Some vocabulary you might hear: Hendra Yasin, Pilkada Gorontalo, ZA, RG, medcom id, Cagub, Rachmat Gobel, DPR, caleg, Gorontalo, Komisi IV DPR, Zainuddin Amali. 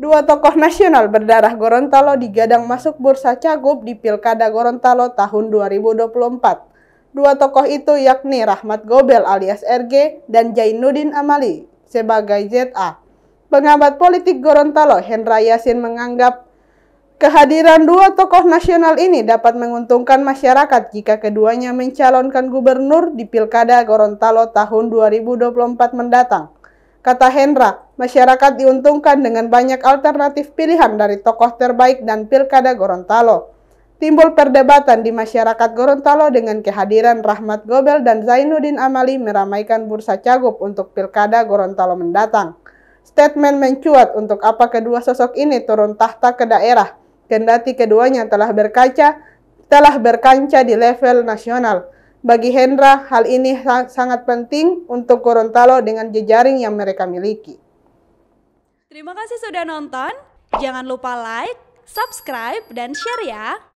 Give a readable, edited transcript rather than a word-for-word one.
Dua tokoh nasional berdarah Gorontalo digadang masuk bursa cagup di Pilkada Gorontalo tahun 2024. Dua tokoh itu yakni Rachmat Gobel alias RG dan Zainuddin Amali sebagai ZA. Pengamat politik Gorontalo Hendra Yasin menganggap kehadiran dua tokoh nasional ini dapat menguntungkan masyarakat jika keduanya mencalonkan gubernur di Pilkada Gorontalo tahun 2024 mendatang. Kata Hendra, masyarakat diuntungkan dengan banyak alternatif pilihan dari tokoh terbaik dan Pilkada Gorontalo. Timbul perdebatan di masyarakat Gorontalo dengan kehadiran Rachmat Gobel dan Zainuddin Amali meramaikan bursa cagup untuk Pilkada Gorontalo mendatang. Statement mencuat untuk apa kedua sosok ini turun tahta ke daerah, kendati keduanya telah berkancah di level nasional. Bagi Hendra, hal ini sangat penting untuk Gorontalo dengan jejaring yang mereka miliki. Terima kasih sudah nonton. Jangan lupa like, subscribe, dan share ya!